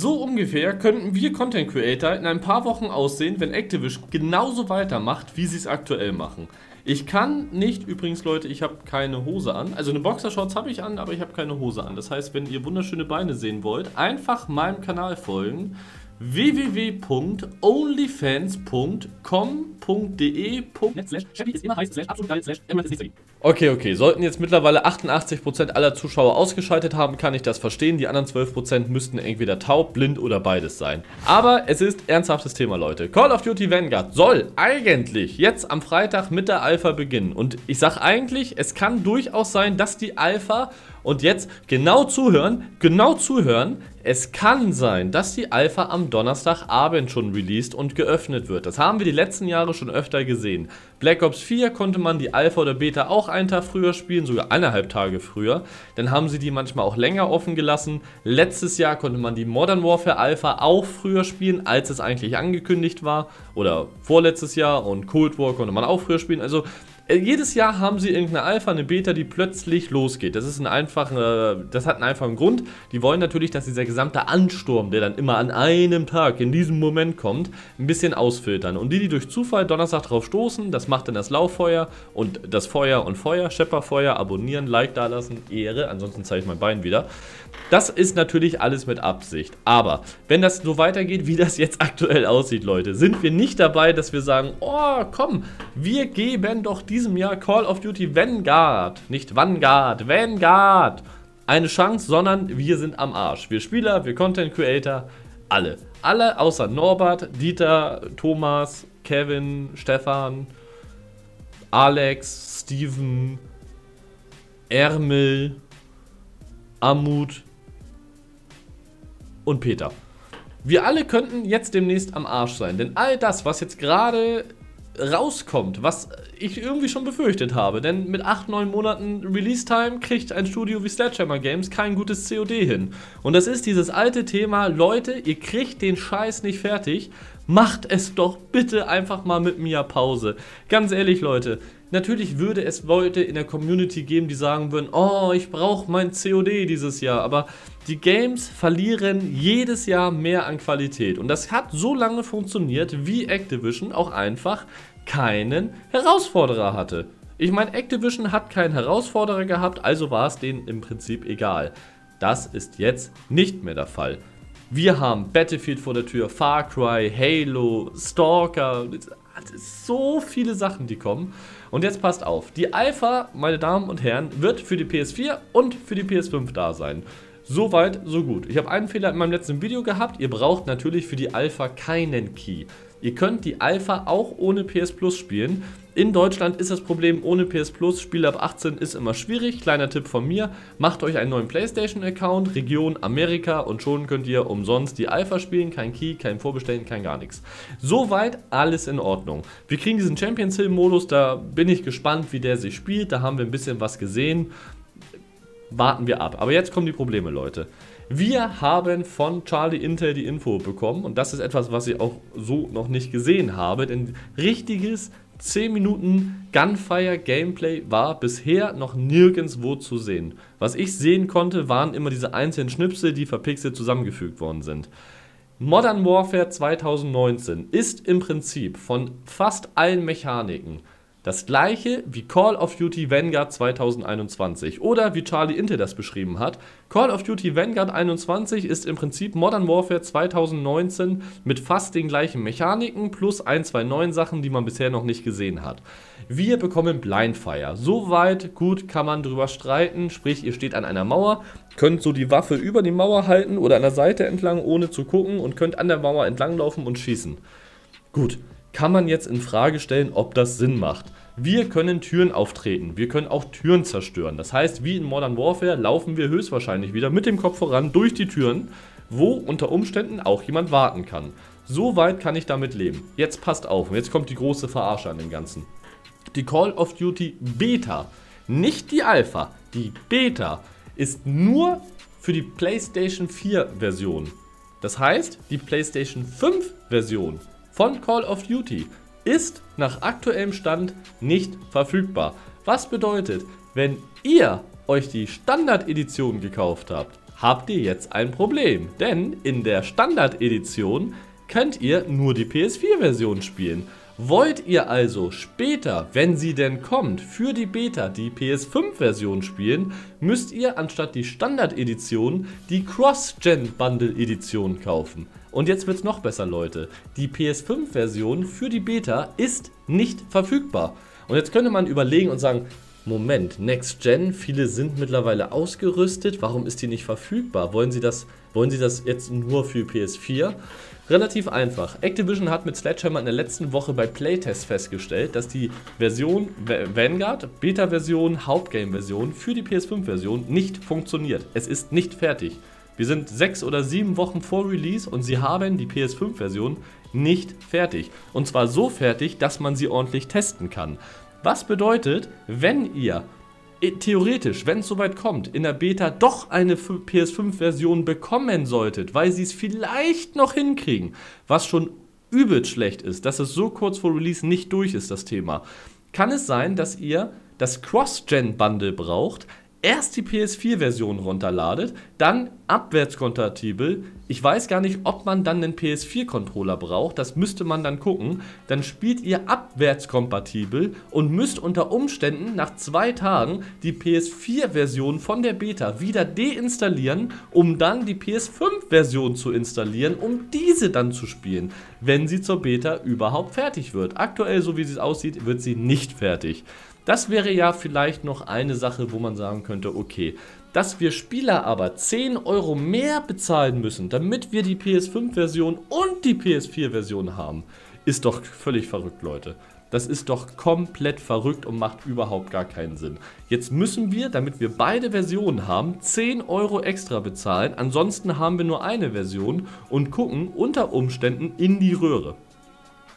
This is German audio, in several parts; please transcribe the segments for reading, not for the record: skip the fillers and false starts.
So ungefähr könnten wir Content Creator in ein paar Wochen aussehen, wenn Activision genauso weitermacht, wie sie es aktuell machen. Ich kann nicht, übrigens Leute, ich habe keine Hose an, also eine Boxershorts habe ich an, aber ich habe keine Hose an. Das heißt, wenn ihr wunderschöne Beine sehen wollt, einfach meinem Kanal folgen, www.onlyfans.com.de. Okay, sollten jetzt mittlerweile 88% aller Zuschauer ausgeschaltet haben, kann ich das verstehen. Die anderen 12% müssten entweder taub, blind oder beides sein. Aber es ist ernsthaftes Thema, Leute. Call of Duty Vanguard soll eigentlich jetzt am Freitag mit der Alpha beginnen. Und ich sage eigentlich, es kann durchaus sein, dass die Alpha, und jetzt genau zuhören, es kann sein, dass die Alpha am Donnerstagabend schon released und geöffnet wird. Das haben wir die letzten Jahre schon öfter gesehen. Black Ops 4 konnte man die Alpha oder Beta auch einen Tag früher spielen, sogar 1,5 Tage früher. Dann haben sie die manchmal auch länger offen gelassen. Letztes Jahr konnte man die Modern Warfare Alpha auch früher spielen, als es eigentlich angekündigt war. Oder vorletztes Jahr, und Cold War konnte man auch früher spielen. Also jedes Jahr haben sie irgendeine Alpha, eine Beta, die plötzlich losgeht. Das ist hat einen einfachen Grund. Die wollen natürlich, dass dieser gesamte Ansturm, der dann immer an einem Tag in diesem Moment kommt, ein bisschen ausfiltern. Und die durch Zufall Donnerstag drauf stoßen, das macht dann das Lauffeuer und das Feuer und Feuer, Schepperfeuer, abonnieren, Like dalassen, Ehre. Ansonsten zeige ich mein Bein wieder. Das ist natürlich alles mit Absicht. Aber wenn das so weitergeht, wie das jetzt aktuell aussieht, Leute, sind wir nicht dabei, dass wir sagen, oh komm, wir geben doch diesem Jahr Call of Duty Vanguard, nicht Vanguard, Vanguard, eine Chance, sondern wir sind am Arsch. Wir Spieler, wir Content Creator, alle. Alle außer Norbert, Dieter, Thomas, Kevin, Stefan, Alex, Steven, Ermel, Amut und Peter. Wir alle könnten jetzt demnächst am Arsch sein, denn all das, was jetzt gerade rauskommt, was ich irgendwie schon befürchtet habe, denn mit 8-9 Monaten Release-Time kriegt ein Studio wie Sledgehammer Games kein gutes COD hin. Und das ist dieses alte Thema, Leute, ihr kriegt den Scheiß nicht fertig, macht es doch bitte einfach mal mit mir Pause. Ganz ehrlich, Leute, natürlich würde es Leute in der Community geben, die sagen würden, oh, ich brauche mein COD dieses Jahr, aber die Games verlieren jedes Jahr mehr an Qualität. Und das hat so lange funktioniert, wie Activision auch einfach keinen Herausforderer hatte. Ich meine, Activision hat keinen Herausforderer gehabt, also war es denen im Prinzip egal. Das ist jetzt nicht mehr der Fall. Wir haben Battlefield vor der Tür, Far Cry, Halo, Stalker, so viele Sachen, die kommen. Und jetzt passt auf, die Alpha, meine Damen und Herren, wird für die PS4 und für die PS5 da sein. Soweit, so gut. Ich habe einen Fehler in meinem letzten Video gehabt. Ihr braucht natürlich für die Alpha keinen Key. Ihr könnt die Alpha auch ohne PS Plus spielen. In Deutschland ist das Problem ohne PS Plus, Spiele ab 18 ist immer schwierig. Kleiner Tipp von mir, macht euch einen neuen PlayStation-Account, Region Amerika, und schon könnt ihr umsonst die Alpha spielen. Kein Key, kein Vorbestellen, kein gar nichts. Soweit alles in Ordnung. Wir kriegen diesen Champions-Hill-Modus, da bin ich gespannt, wie der sich spielt. Da haben wir ein bisschen was gesehen. Warten wir ab. Aber jetzt kommen die Probleme, Leute. Wir haben von Charlie Intel die Info bekommen, und das ist etwas, was ich auch so noch nicht gesehen habe, denn richtiges 10 Minuten Gunfire-Gameplay war bisher noch nirgendwo zu sehen. Was ich sehen konnte, waren immer diese einzelnen Schnipsel, die verpixelt zusammengefügt worden sind. Modern Warfare 2019 ist im Prinzip von fast allen Mechaniken das gleiche wie Call of Duty Vanguard 2021 oder wie Charlie Intel das beschrieben hat. Call of Duty Vanguard 21 ist im Prinzip Modern Warfare 2019 mit fast den gleichen Mechaniken plus ein, zwei neuen Sachen, die man bisher noch nicht gesehen hat. Wir bekommen Blindfire. Soweit gut kann man drüber streiten, sprich ihr steht an einer Mauer, könnt so die Waffe über die Mauer halten oder an der Seite entlang ohne zu gucken und könnt an der Mauer entlanglaufen und schießen. Gut. Kann man jetzt in Frage stellen, ob das Sinn macht. Wir können Türen auftreten, wir können auch Türen zerstören. Das heißt, wie in Modern Warfare laufen wir höchstwahrscheinlich wieder mit dem Kopf voran durch die Türen, wo unter Umständen auch jemand warten kann. Soweit kann ich damit leben. Jetzt passt auf, und jetzt kommt die große Verarsche an dem Ganzen. Die Call of Duty Beta, nicht die Alpha, die Beta ist nur für die PlayStation 4 Version. Das heißt, die PlayStation 5 Version von Call of Duty ist nach aktuellem Stand nicht verfügbar. Was bedeutet, wenn ihr euch die Standard-Edition gekauft habt, habt ihr jetzt ein Problem, denn in der Standard-Edition könnt ihr nur die PS4-Version spielen. Wollt ihr also später, wenn sie denn kommt, für die Beta die PS5-Version spielen, müsst ihr anstatt die Standard-Edition die Cross-Gen-Bundle-Edition kaufen. Und jetzt wird's noch besser, Leute. Die PS5-Version für die Beta ist nicht verfügbar. Und jetzt könnte man überlegen und sagen, Moment, Next Gen, viele sind mittlerweile ausgerüstet, warum ist die nicht verfügbar? Wollen sie das jetzt nur für PS4? Relativ einfach. Activision hat mit Sledgehammer in der letzten Woche bei Playtests festgestellt, dass die Version Vanguard, Beta-Version, Hauptgame-Version für die PS5-Version nicht funktioniert. Es ist nicht fertig. Wir sind 6 oder 7 Wochen vor Release und sie haben die PS5-Version nicht fertig. Und zwar so fertig, dass man sie ordentlich testen kann. Was bedeutet, wenn ihr theoretisch, wenn es soweit kommt, in der Beta doch eine PS5-Version bekommen solltet, weil sie es vielleicht noch hinkriegen, was schon übelst schlecht ist, dass es so kurz vor Release nicht durch ist, das Thema, kann es sein, dass ihr das Cross-Gen-Bundle braucht, erst die PS4-Version runterladet, dann abwärtskompatibel. Ich weiß gar nicht, ob man dann einen PS4-Controller braucht, das müsste man dann gucken. Dann spielt ihr abwärtskompatibel und müsst unter Umständen nach 2 Tagen die PS4-Version von der Beta wieder deinstallieren, um dann die PS5-Version zu installieren, um diese dann zu spielen, wenn sie zur Beta überhaupt fertig wird. Aktuell, so wie es aussieht, wird sie nicht fertig. Das wäre ja vielleicht noch eine Sache, wo man sagen könnte, okay, dass wir Spieler aber 10 Euro mehr bezahlen müssen, damit wir die PS5-Version und die PS4-Version haben, ist doch völlig verrückt, Leute. Das ist doch komplett verrückt und macht überhaupt gar keinen Sinn. Jetzt müssen wir, damit wir beide Versionen haben, 10 Euro extra bezahlen, ansonsten haben wir nur eine Version und gucken unter Umständen in die Röhre.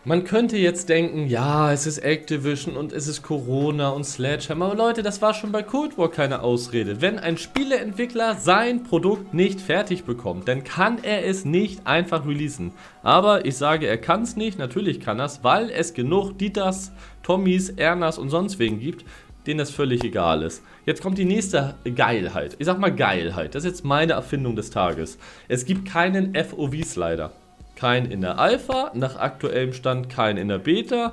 Man könnte jetzt denken, ja, es ist Activision und es ist Corona und Sledgehammer. Aber Leute, das war schon bei Cold War keine Ausrede. Wenn ein Spieleentwickler sein Produkt nicht fertig bekommt, dann kann er es nicht einfach releasen. Aber ich sage, er kann es nicht, natürlich kann er es, weil es genug Dieters, Tommys, Ernas und sonst wen gibt, denen das völlig egal ist. Jetzt kommt die nächste Geilheit. Ich sag mal Geilheit, das ist jetzt meine Erfindung des Tages. Es gibt keinen FOV-Slider. Kein in der Alpha, nach aktuellem Stand kein in der Beta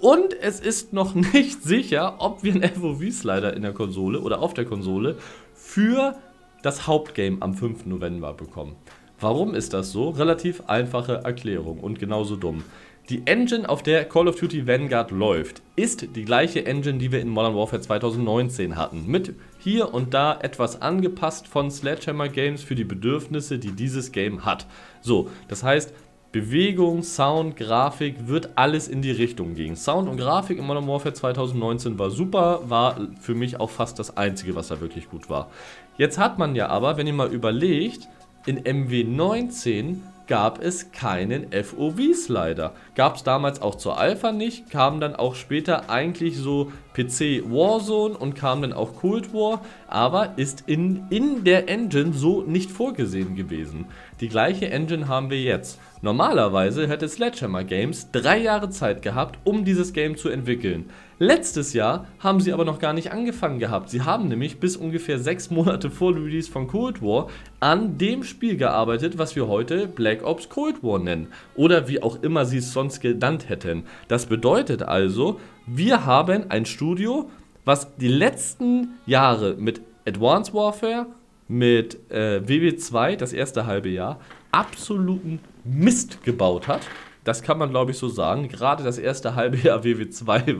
und es ist noch nicht sicher, ob wir einen FOV-Slider in der Konsole oder auf der Konsole für das Hauptgame am 5. November bekommen. Warum ist das so? Relativ einfache Erklärung und genauso dumm. Die Engine, auf der Call of Duty Vanguard läuft, ist die gleiche Engine, die wir in Modern Warfare 2019 hatten. Mit hier und da etwas angepasst von Sledgehammer Games für die Bedürfnisse, die dieses Game hat. So, das heißt, Bewegung, Sound, Grafik wird alles in die Richtung gehen. Sound und Grafik in Modern Warfare 2019 war super, war für mich auch fast das Einzige, was da wirklich gut war. Jetzt hat man ja aber, wenn ihr mal überlegt, in MW19 gab es keinen FOV-Slider. Gab es damals auch zur Alpha nicht, kam dann auch später eigentlich so PC Warzone und kam dann auch Cold War, aber ist in der Engine so nicht vorgesehen gewesen. Die gleiche Engine haben wir jetzt. Normalerweise hätte Sledgehammer Games 3 Jahre Zeit gehabt, um dieses Game zu entwickeln. Letztes Jahr haben sie aber noch gar nicht angefangen gehabt. Sie haben nämlich bis ungefähr 6 Monate vor Release von Cold War an dem Spiel gearbeitet, was wir heute Black Ops Cold War nennen. Oder wie auch immer sie es sonst genannt hätten. Das bedeutet also, wir haben ein Studio, was die letzten Jahre mit Advanced Warfare, mit WW2, das erste halbe Jahr, absoluten Mist gebaut hat. Das kann man, glaube ich, so sagen. Gerade das erste halbe Jahr WW2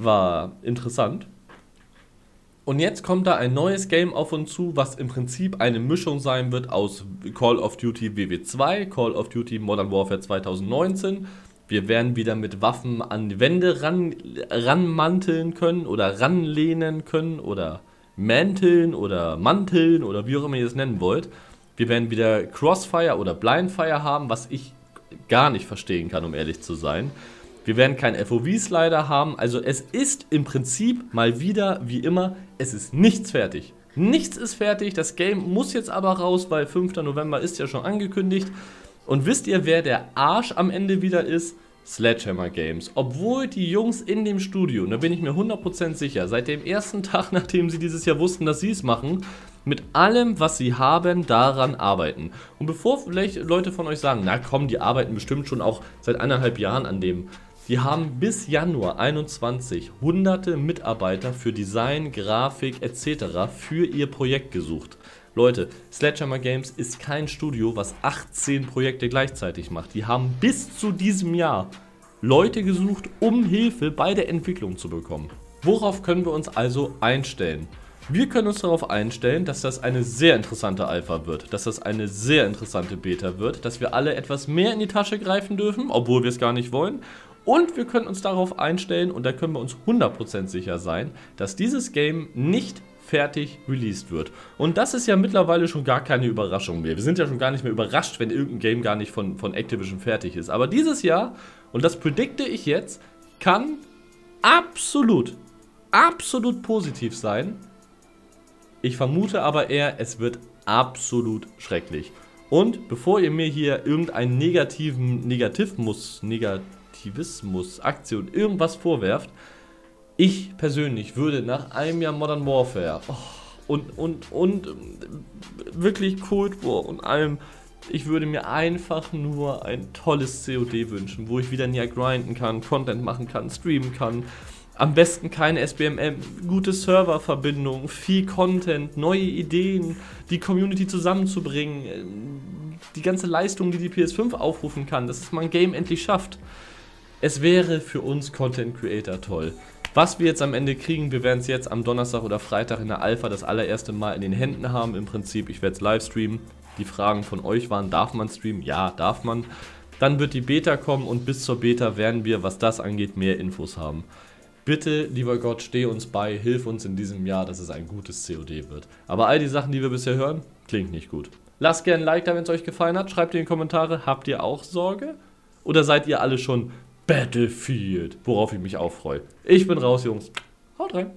war interessant. Und jetzt kommt da ein neues Game auf uns zu, was im Prinzip eine Mischung sein wird aus Call of Duty WW2, Call of Duty Modern Warfare 2019. Wir werden wieder mit Waffen an die Wände ranmanteln können oder ranlehnen können oder manteln oder manteln oder wie auch immer ihr es nennen wollt. Wir werden wieder Crossfire oder Blindfire haben, was ich gar nicht verstehen kann, um ehrlich zu sein. Wir werden keinen FOV-Slider haben, also es ist im Prinzip mal wieder, wie immer, es ist nichts fertig. Nichts ist fertig, das Game muss jetzt aber raus, weil 5. November ist ja schon angekündigt. Und wisst ihr, wer der Arsch am Ende wieder ist? Sledgehammer Games, obwohl die Jungs in dem Studio, und da bin ich mir 100% sicher, seit dem ersten Tag, nachdem sie dieses Jahr wussten, dass sie es machen, mit allem, was sie haben, daran arbeiten. Und bevor vielleicht Leute von euch sagen, na komm, die arbeiten bestimmt schon auch seit 1,5 Jahren an dem, die haben bis Januar 21 hunderte Mitarbeiter für Design, Grafik etc. für ihr Projekt gesucht. Leute, Sledgehammer Games ist kein Studio, was 18 Projekte gleichzeitig macht. Die haben bis zu diesem Jahr Leute gesucht, um Hilfe bei der Entwicklung zu bekommen. Worauf können wir uns also einstellen? Wir können uns darauf einstellen, dass das eine sehr interessante Alpha wird, dass das eine sehr interessante Beta wird, dass wir alle etwas mehr in die Tasche greifen dürfen, obwohl wir es gar nicht wollen. Und wir können uns darauf einstellen, und da können wir uns 100% sicher sein, dass dieses Game nicht fertig released wird. Und das ist ja mittlerweile schon gar keine Überraschung mehr. Wir sind ja schon gar nicht mehr überrascht, wenn irgendein Game gar nicht von Activision fertig ist. Aber dieses Jahr, und das predikte ich jetzt, kann absolut positiv sein. Ich vermute aber eher, es wird absolut schrecklich. Und bevor ihr mir hier irgendeinen Negativismus-Aktion, irgendwas vorwerft, ich persönlich würde nach einem Jahr Modern Warfare und wirklich Cold War und allem, ich würde mir einfach nur ein tolles COD wünschen, wo ich wieder näher grinden kann, Content machen kann, streamen kann, am besten keine SBMM, gute Serververbindung, viel Content, neue Ideen, die Community zusammenzubringen, die ganze Leistung, die die PS5 aufrufen kann, dass man ein Game endlich schafft. Es wäre für uns Content Creator toll. Was wir jetzt am Ende kriegen, wir werden es jetzt am Donnerstag oder Freitag in der Alpha das allererste Mal in den Händen haben. Im Prinzip, ich werde es live streamen. Die Fragen von euch waren, darf man streamen? Ja, darf man. Dann wird die Beta kommen und bis zur Beta werden wir, was das angeht, mehr Infos haben. Bitte, lieber Gott, steh uns bei, hilf uns in diesem Jahr, dass es ein gutes COD wird. Aber all die Sachen, die wir bisher hören, klingt nicht gut. Lasst gerne ein Like da, wenn es euch gefallen hat. Schreibt in die Kommentare, habt ihr auch Sorge? Oder seid ihr alle schon Battlefield, worauf ich mich auch freue. Ich bin raus, Jungs. Haut rein.